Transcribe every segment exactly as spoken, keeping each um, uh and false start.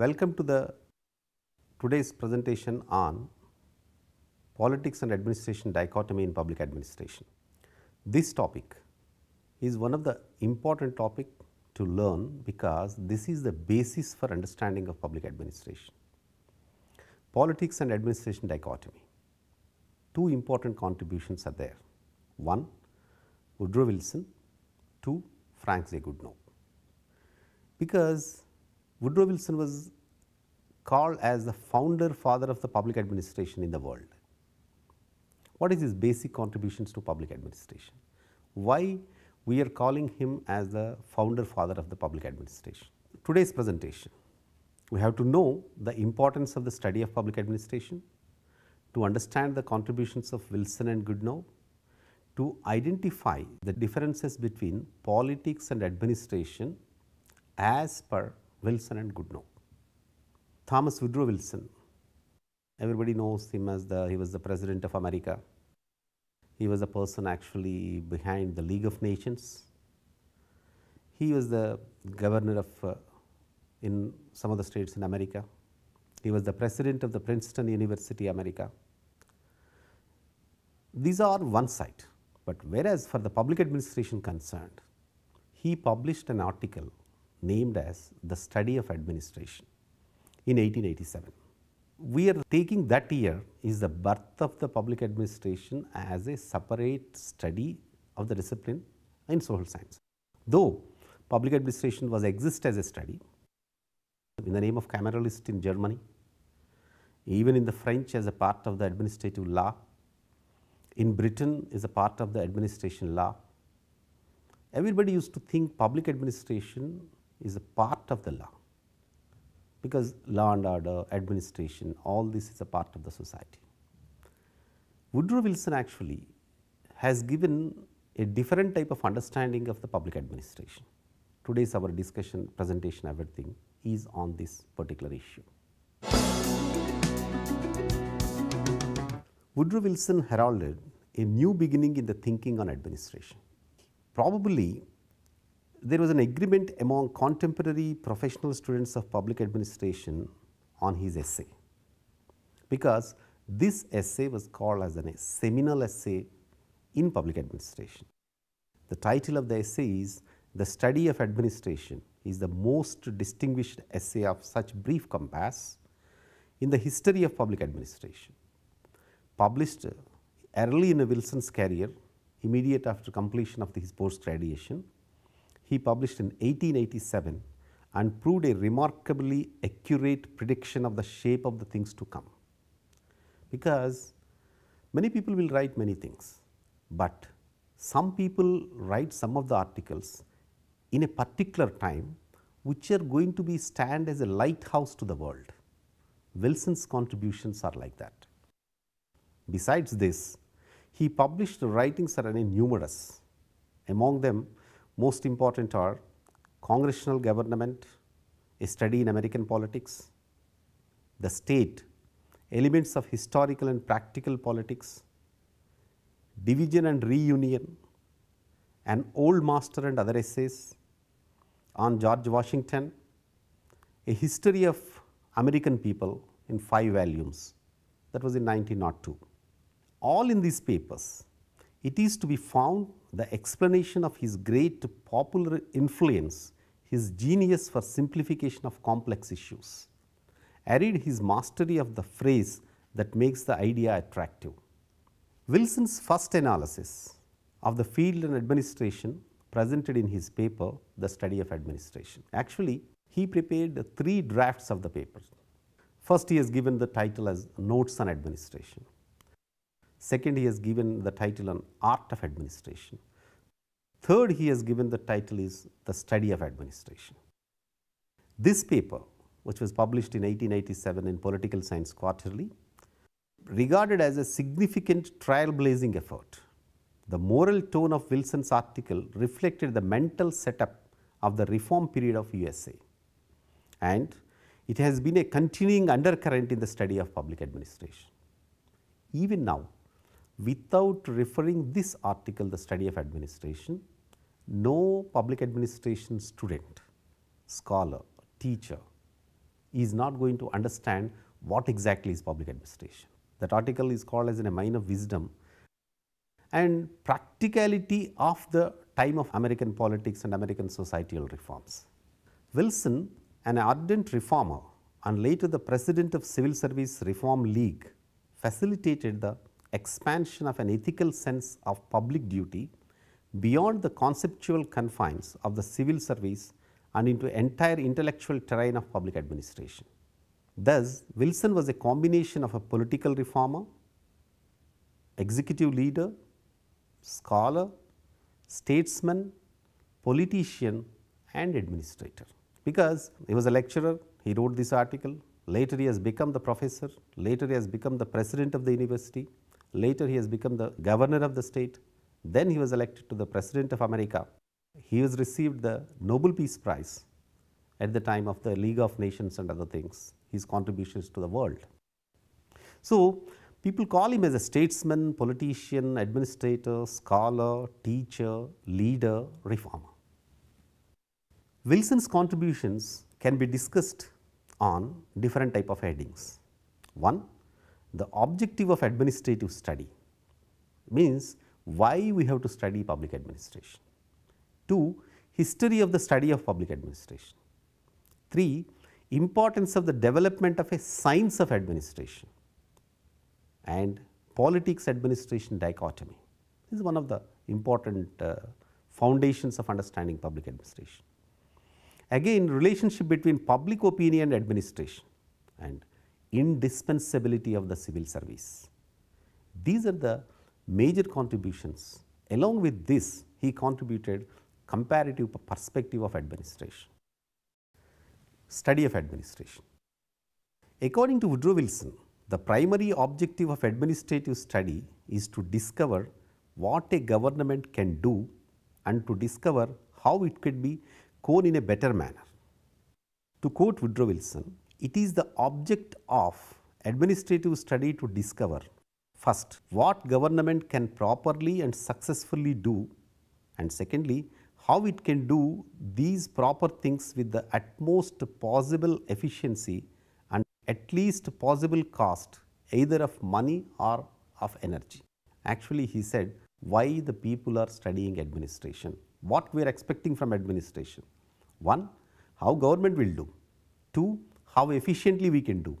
Welcome to the today's presentation on Politics and Administration Dichotomy in Public Administration. This topic is one of the important topic to learn because this is the basis for understanding of public administration. Politics and Administration Dichotomy. Two important contributions are there. One, Woodrow Wilson. Two, Frank J. Goodnow. Because Woodrow Wilson was called as the founder father of the public administration in the world. What is his basic contributions to public administration? Why we are calling him as the founder father of the public administration? Today's presentation, we have to know the importance of the study of public administration, to understand the contributions of Wilson and Goodnow, to identify the differences between politics and administration as per Wilson and Goodnow. Thomas Woodrow Wilson, everybody knows him as the, he was the President of America. He was the person actually behind the League of Nations. He was the governor of uh, in some of the states in America. He was the president of the Princeton University, America. These are one side, but whereas for the public administration concerned, he published an article named as The Study of Administration in eighteen eighty-seven. We are taking that year is the birth of the public administration as a separate study of the discipline in social science. Though public administration was exist as a study in the name of Cameralist in Germany, even in the French as a part of the administrative law, in Britain is a part of the administration law. Everybody used to think public administration is a part of the law, because law and order, administration, all this is a part of the society. Woodrow Wilson actually has given a different type of understanding of the public administration. Today's our discussion, presentation, everything is on this particular issue. Woodrow Wilson heralded a new beginning in the thinking on administration. Probably there was an agreement among contemporary professional students of public administration on his essay, because this essay was called as a seminal essay in public administration. The title of the essay is The Study of Administration is the most distinguished essay of such brief compass in the history of public administration. Published early in Wilson's career, immediate after completion of his post-graduation, he published in eighteen eighty-seven and proved a remarkably accurate prediction of the shape of the things to come. Because many people will write many things, but some people write some of the articles in a particular time which are going to be stand as a lighthouse to the world. Wilson's contributions are like that. Besides this, he published writings that are numerous. Among them, most important are Congressional Government, A Study in American Politics, The State, Elements of Historical and Practical Politics, Division and Reunion, An Old Master and Other Essays, On George Washington, A History of American People in five volumes, that was in nineteen oh two. All in these papers, it is to be found the explanation of his great popular influence, his genius for simplification of complex issues, arid his mastery of the phrase that makes the idea attractive. Wilson's first analysis of the field and administration presented in his paper, The Study of Administration. Actually, he prepared three drafts of the paper. First, he has given the title as Notes on Administration. Second, he has given the title on Art of Administration. Third, he has given the title is The Study of Administration. This paper, which was published in eighteen eighty-seven in Political Science Quarterly, regarded as a significant trailblazing effort. The moral tone of Wilson's article reflected the mental setup of the reform period of U S A, and it has been a continuing undercurrent in the study of public administration. Even now, without referring this article, The Study of Administration, no public administration student, scholar, teacher, is not going to understand what exactly is public administration. That article is called as in a mine of wisdom, and practicality of the time of American politics and American societal reforms. Wilson, an ardent reformer and later the president of Civil Service Reform League, facilitated the expansion of an ethical sense of public duty beyond the conceptual confines of the civil service and into entire intellectual terrain of public administration. Thus, Wilson was a combination of a political reformer, executive leader, scholar, statesman, politician and administrator. Because he was a lecturer, he wrote this article, later he has become the professor, later he has become the president of the university, later he has become the governor of the state, then he was elected to the president of America. He has received the Nobel Peace Prize at the time of the League of Nations and other things, his contributions to the world. So, people call him as a statesman, politician, administrator, scholar, teacher, leader, reformer. Wilson's contributions can be discussed on different type of headings. One, the objective of administrative study, means why we have to study public administration. Two, history of the study of public administration. Three, importance of the development of a science of administration and politics administration dichotomy. This is one of the important uh, foundations of understanding public administration. Again, relationship between public opinion and administration and indispensability of the civil service. These are the major contributions. Along with this, he contributed comparative perspective of administration. Study of administration. According to Woodrow Wilson, the primary objective of administrative study is to discover what a government can do and to discover how it could be cone in a better manner. To quote Woodrow Wilson, it is the object of administrative study to discover first what government can properly and successfully do, and secondly how it can do these proper things with the utmost possible efficiency and at least possible cost, either of money or of energy. Actually, he said why the people are studying administration. What we are expecting from administration. One, how government will do. Two, how efficiently we can do.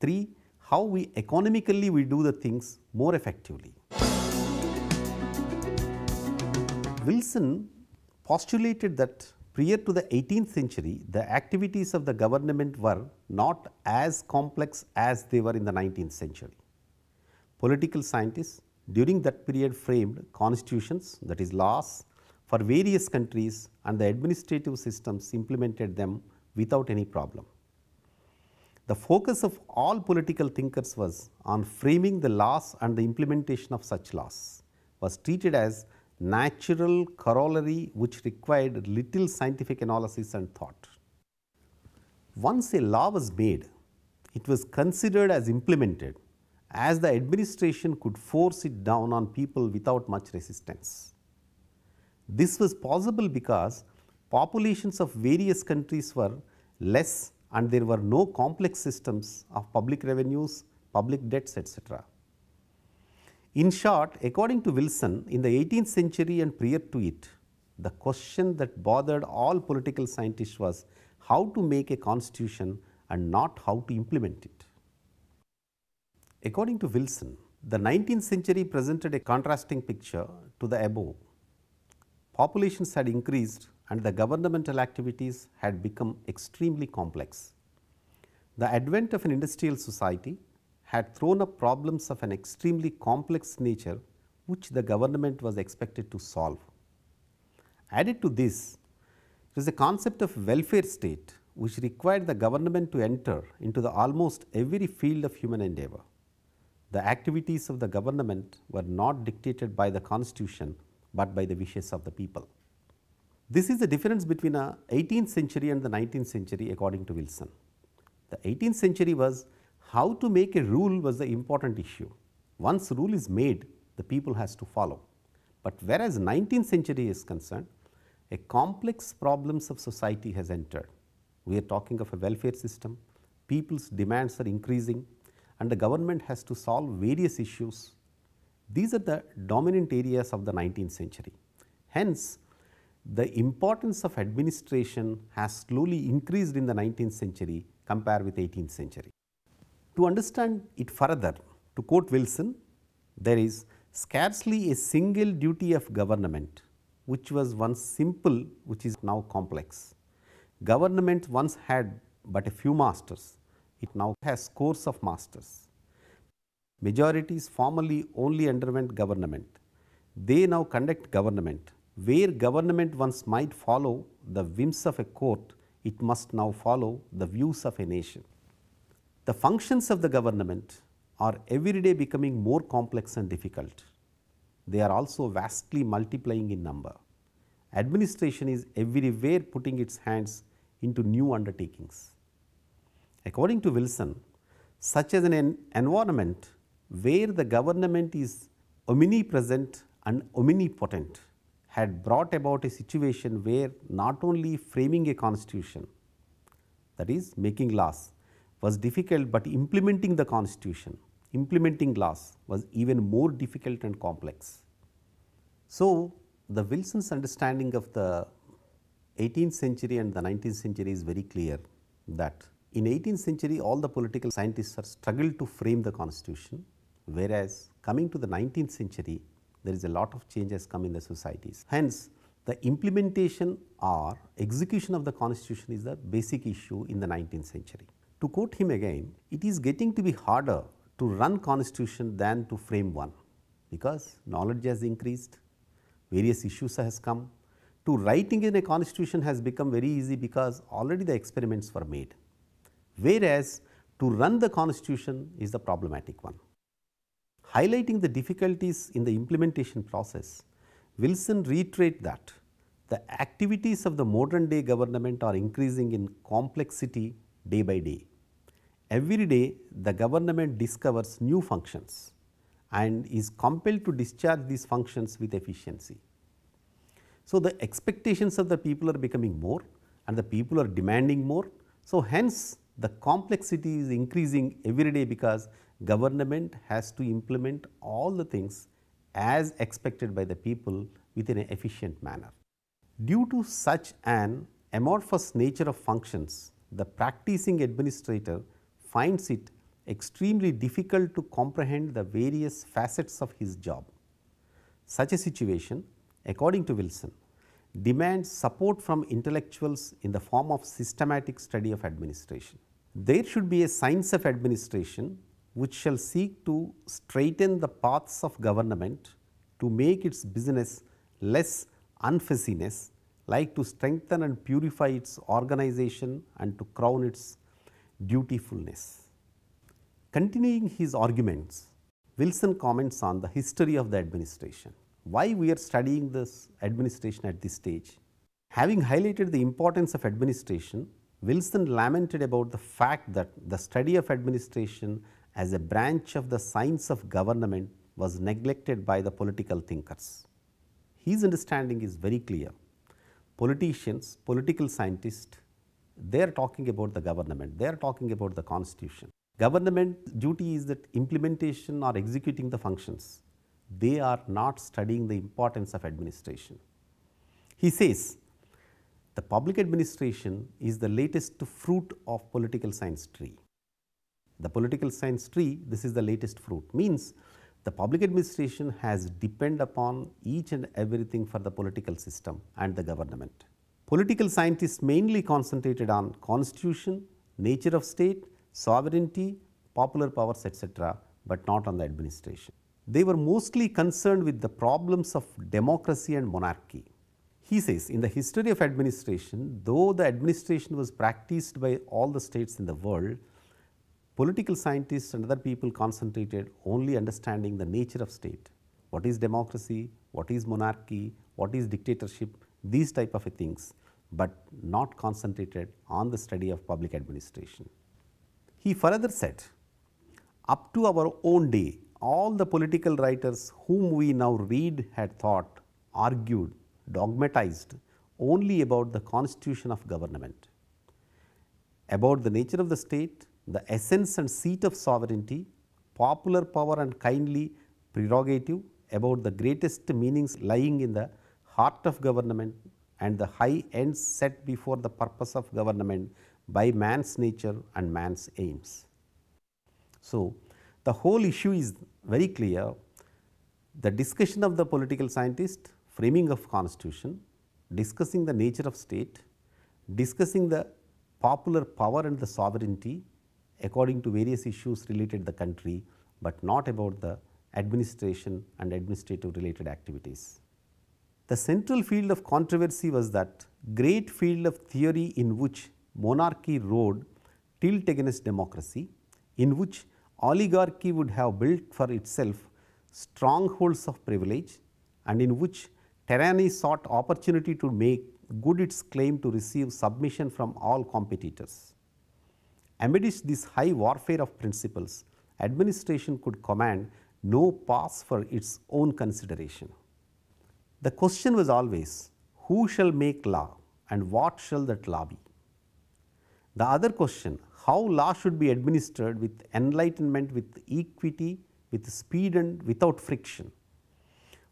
Three, how we economically we do the things more effectively. Wilson postulated that prior to the eighteenth century, the activities of the government were not as complex as they were in the nineteenth century. Political scientists during that period framed constitutions, that is laws, for various countries, and the administrative systems implemented them without any problem. The focus of all political thinkers was on framing the laws, and the implementation of such laws was treated as natural corollary which required little scientific analysis and thought. Once a law was made, it was considered as implemented as the administration could force it down on people without much resistance. This was possible because populations of various countries were less and there were no complex systems of public revenues, public debts, et cetera. In short, according to Wilson, in the eighteenth century and prior to it, the question that bothered all political scientists was how to make a constitution and not how to implement it. According to Wilson, the nineteenth century presented a contrasting picture to the above. Populations had increased and the governmental activities had become extremely complex. The advent of an industrial society had thrown up problems of an extremely complex nature which the government was expected to solve. Added to this, there is a concept of welfare state which required the government to enter into the almost every field of human endeavor. The activities of the government were not dictated by the constitution, but by the wishes of the people. This is the difference between the eighteenth century and the nineteenth century according to Wilson. The eighteenth century was how to make a rule was the important issue. Once rule is made, the people has to follow. But whereas nineteenth century is concerned, a complex problems of society has entered. We are talking of a welfare system, people's demands are increasing and the government has to solve various issues. These are the dominant areas of the nineteenth century. Hence, the importance of administration has slowly increased in the nineteenth century compared with eighteenth century. To understand it further, to quote Wilson, there is scarcely a single duty of government which was once simple, which is now complex. Government once had but a few masters, it now has scores of masters. Majorities formerly only underwent government, they now conduct government. Where government once might follow the whims of a court, it must now follow the views of a nation. The functions of the government are every day becoming more complex and difficult. They are also vastly multiplying in number. Administration is everywhere putting its hands into new undertakings. According to Wilson, such as an environment where the government is omnipresent and omnipotent had brought about a situation where not only framing a constitution, that is making laws, was difficult, but implementing the constitution, implementing laws was even more difficult and complex. So, the Wilson's understanding of the eighteenth century and the nineteenth century is very clear that in eighteenth century all the political scientists have struggled to frame the constitution, whereas coming to the nineteenth century there is a lot of change has come in the societies. Hence, the implementation or execution of the constitution is the basic issue in the nineteenth century. To quote him again, it is getting to be harder to run constitution than to frame one, because knowledge has increased, various issues has come. To writing in a constitution has become very easy because already the experiments were made, whereas to run the constitution is the problematic one. Highlighting the difficulties in the implementation process, Wilson reiterates that the activities of the modern day government are increasing in complexity day by day. Every day the government discovers new functions and is compelled to discharge these functions with efficiency. So, the expectations of the people are becoming more and the people are demanding more. So, hence the complexity is increasing every day because government has to implement all the things as expected by the people within an efficient manner. Due to such an amorphous nature of functions, the practicing administrator finds it extremely difficult to comprehend the various facets of his job. Such a situation, according to Wilson, demands support from intellectuals in the form of systematic study of administration. There should be a science of administration which shall seek to straighten the paths of government to make its business less unfussiness, like to strengthen and purify its organization and to crown its dutifulness. Continuing his arguments, Wilson comments on the history of the administration. Why we are studying this administration at this stage? Having highlighted the importance of administration, Wilson lamented about the fact that the study of administration as a branch of the science of government was neglected by the political thinkers. His understanding is very clear. Politicians, political scientists, they are talking about the government, they are talking about the constitution. Government duty is that implementation or executing the functions. They are not studying the importance of administration. He says, the public administration is the latest fruit of political science tree. The political science tree, this is the latest fruit, means the public administration has depended upon each and everything for the political system and the government. Political scientists mainly concentrated on constitution, nature of state, sovereignty, popular powers, et cetera, but not on the administration. They were mostly concerned with the problems of democracy and monarchy. He says, in the history of administration, though the administration was practiced by all the states in the world, political scientists and other people concentrated only understanding the nature of state. What is democracy, what is monarchy, what is dictatorship, these type of things, but not concentrated on the study of public administration. He further said, up to our own day, all the political writers whom we now read had thought, argued, dogmatized only about the constitution of government, about the nature of the state, the essence and seat of sovereignty, popular power and kindly prerogative about the greatest meanings lying in the heart of government and the high ends set before the purpose of government by man's nature and man's aims. So, the whole issue is very clear. The discussion of the political scientist, framing of constitution, discussing the nature of state, discussing the popular power and the sovereignty according to various issues related to the country, but not about the administration and administrative related activities. The central field of controversy was that great field of theory in which monarchy rode tilt against democracy, in which oligarchy would have built for itself strongholds of privilege, and in which tyranny sought opportunity to make good its claim to receive submission from all competitors. Amidst this high warfare of principles, administration could command no pass for its own consideration. The question was always, who shall make law and what shall that law be? The other question, how law should be administered with enlightenment, with equity, with speed and without friction,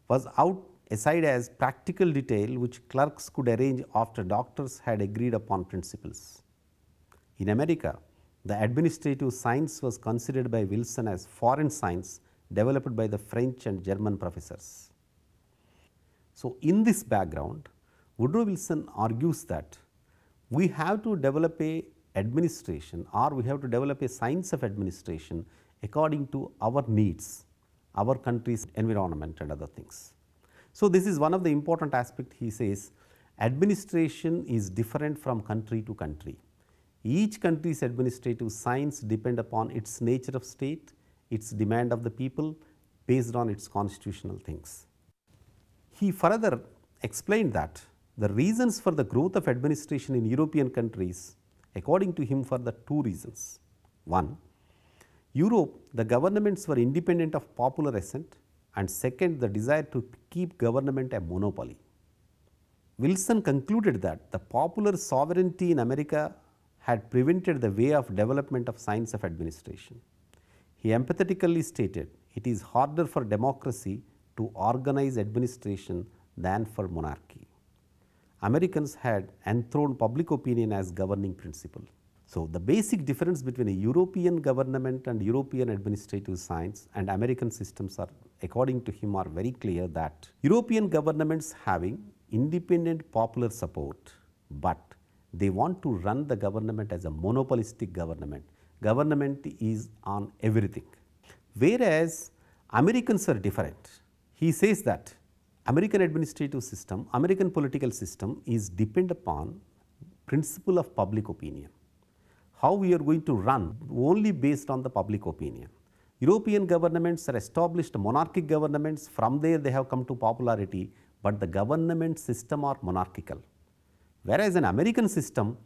was out aside as practical detail which clerks could arrange after doctors had agreed upon principles. In America, the administrative science was considered by Wilson as foreign science developed by the French and German professors. So, in this background, Woodrow Wilson argues that we have to develop a administration or we have to develop a science of administration according to our needs, our country's environment and other things. So, this is one of the important aspects. He says administration is different from country to country. Each country's administrative science depend upon its nature of state, its demand of the people based on its constitutional things. He further explained that the reasons for the growth of administration in European countries, according to him, for the two reasons. One, Europe, the governments were independent of popular assent, and second, the desire to keep government a monopoly. Wilson concluded that the popular sovereignty in America had prevented the way of development of science of administration. He empathetically stated, it is harder for democracy to organize administration than for monarchy. Americans had enthroned public opinion as governing principle. So, the basic difference between a European government and European administrative science and American systems are, according to him, are very clear that European governments having independent popular support, but they want to run the government as a monopolistic government. Government is on everything. Whereas, Americans are different. He says that American administrative system, American political system is depend upon principle of public opinion. How we are going to run only based on the public opinion. European governments are established monarchic governments, from there they have come to popularity, but the government system are monarchical. Whereas an American system,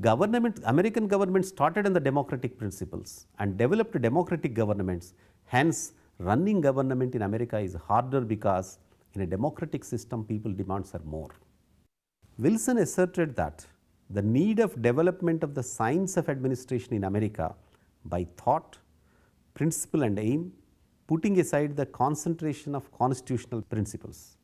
government, American government started on the democratic principles and developed democratic governments. Hence, running government in America is harder because in a democratic system, people demands are more. Wilson asserted that the need of development of the science of administration in America by thought, principle and aim, putting aside the concentration of constitutional principles.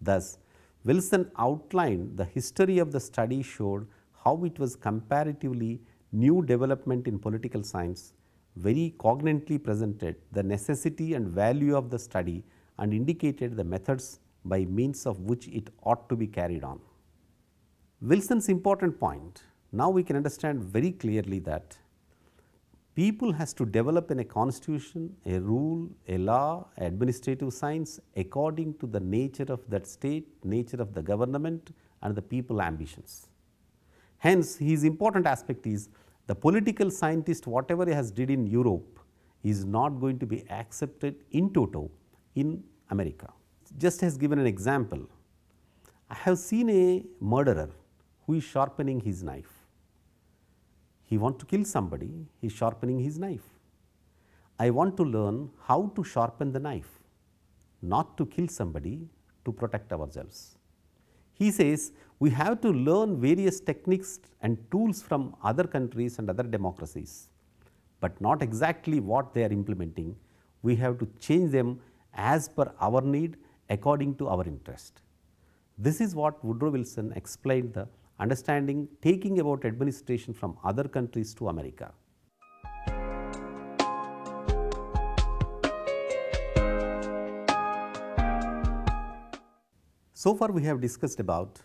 Thus, Wilson outlined the history of the study showed how it was comparatively new development in political science, very cogently presented the necessity and value of the study and indicated the methods by means of which it ought to be carried on. Wilson's important point, now we can understand very clearly that people has to develop in a constitution, a rule, a law, administrative science according to the nature of that state, nature of the government and the people ambitions. Hence, his important aspect is the political scientist whatever he has did in Europe is not going to be accepted in toto in America. Just has given an example. I have seen a murderer who is sharpening his knife. He wants to kill somebody, he is sharpening his knife. I want to learn how to sharpen the knife, not to kill somebody, to protect ourselves. He says we have to learn various techniques and tools from other countries and other democracies. but not exactly what they are implementing. We have to change them as per our need, according to our interest. This is what Woodrow Wilson explained the understanding taking about administration from other countries to America. So far we have discussed about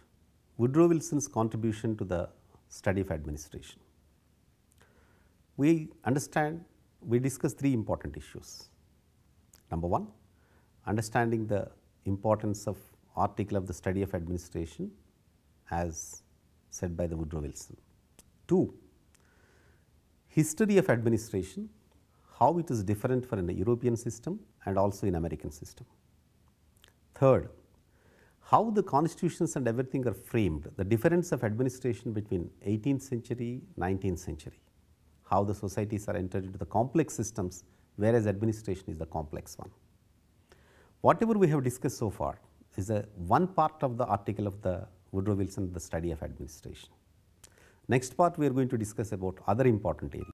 Woodrow Wilson's contribution to the study of administration. We understand, we discuss three important issues. Number one, understanding the importance of article of the study of administration as said by the Woodrow Wilson. Two, history of administration, how it is different for an European system and also in American system. Third, how the constitutions and everything are framed, the difference of administration between eighteenth century, nineteenth century, how the societies are entered into the complex systems, whereas administration is the complex one. Whatever we have discussed so far is a one part of the article of the Woodrow Wilson, the study of administration. Next part we are going to discuss about other important areas.